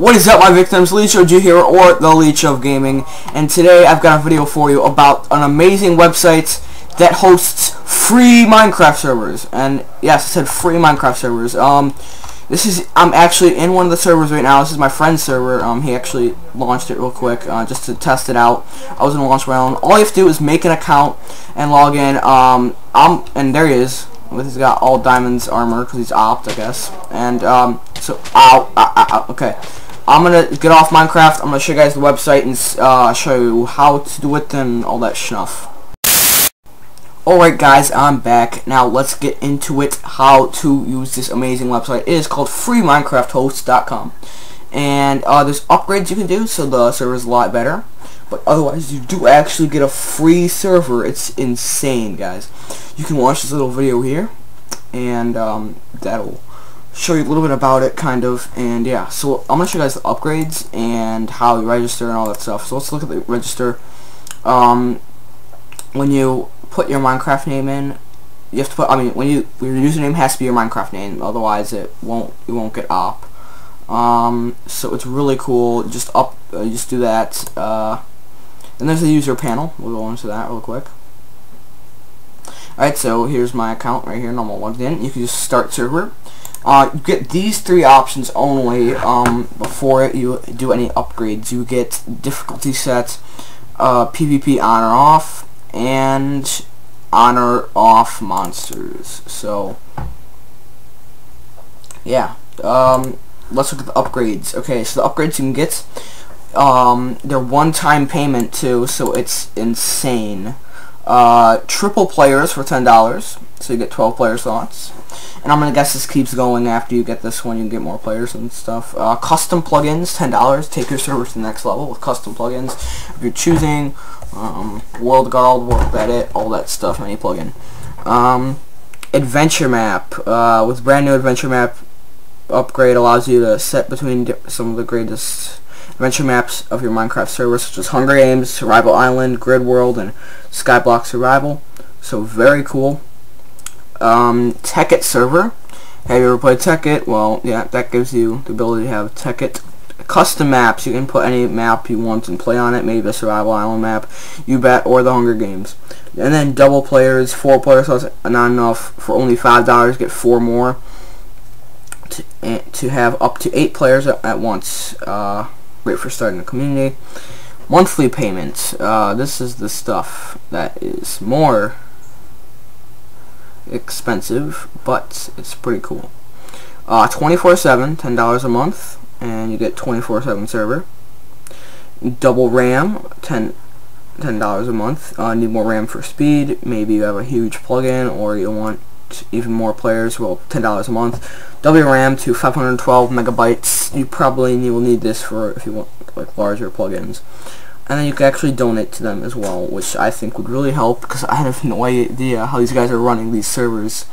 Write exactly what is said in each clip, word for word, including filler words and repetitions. What is up, my victims? Leecho G here, or the Leecho of Gaming, and today I've got a video for you about an amazing website that hosts free Minecraft servers. And yes, I said free Minecraft servers. Um, this is I'm actually in one of the servers right now. This is my friend's server. Um, he actually launched it real quick uh, just to test it out. I was gonna launch my own. All you have to do is make an account and log in. Um, I'm and there he is. He's got all diamonds armor because he's opt, I guess. And um, so ow, ow, ow, ow okay. I'm gonna get off Minecraft. I'm gonna show you guys the website and uh, show you how to do it and all that snuff. Alright guys, I'm back. Now let's get into it, how to use this amazing website. It is called free minecraft host dot com, and uh, there's upgrades you can do, so the server is a lot better. But otherwise, you do actually get a free server. It's insane, guys. You can watch this little video here, and um, that'll show you a little bit about it, kind of. And yeah, so I'm gonna show you guys the upgrades and how you register and all that stuff. So let's look at the register. Um, when you put your Minecraft name in, you have to put. I mean, when you your username has to be your Minecraft name, otherwise it won't you won't get op. Um, so it's really cool. Just up, uh, just do that. Uh, and there's the user panel. We'll go into that real quick. Alright, so here's my account right here. Normal logged in. You can just start server. Uh, you get these three options only um, before you do any upgrades. You get difficulty sets, uh, PvP on or off, and on or off monsters. So, yeah. Um, let's look at the upgrades. Okay, so the upgrades you can get, um, they're one-time payment too, so it's insane. Uh, triple players for ten dollars, so you get twelve player slots. And I'm gonna guess this keeps going after you get this one. You can get more players and stuff. Uh, custom plugins, ten dollars. Take your server to the next level with custom plugins. If you're choosing um, WorldGuard, WorldEdit, all that stuff, any plugin. Um, adventure map uh, with brand new adventure map upgrade allows you to set between some of the greatest adventure maps of your Minecraft server, such as Hunger Games, Survival Island, Grid World, and Skyblock Survival. So very cool. Um, Tekkit server. Have you ever played Tekkit? Well, yeah, that gives you the ability to have Tekkit. Custom maps. You can put any map you want and play on it. Maybe the Survival Island map, you bet, or the Hunger Games. And then double players, four players, so that's not enough. For only five dollars, get four more. To, uh, to have up to eight players at, at once. Uh, great for starting a community. Monthly payments. Uh, this is the stuff that is more expensive, but it's pretty cool. Uh, twenty-four seven, ten dollars a month, and you get twenty-four seven server. Double RAM, ten dollars a month. Uh, need more RAM for speed. Maybe you have a huge plugin, or you want even more players. Well, ten dollars a month. W RAM to five hundred twelve megabytes. You probably you will need this for if you want like larger plugins. And then you can actually donate to them as well, which I think would really help, because I have no idea how these guys are running these servers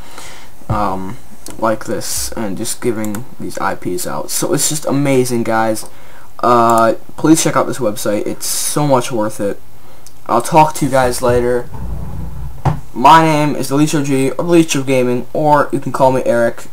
um, like this and just giving these I Ps out. So it's just amazing, guys. Uh, please check out this website. It's so much worth it. I'll talk to you guys later. My name is Leecho G, or Leecho Gaming, or you can call me Eric.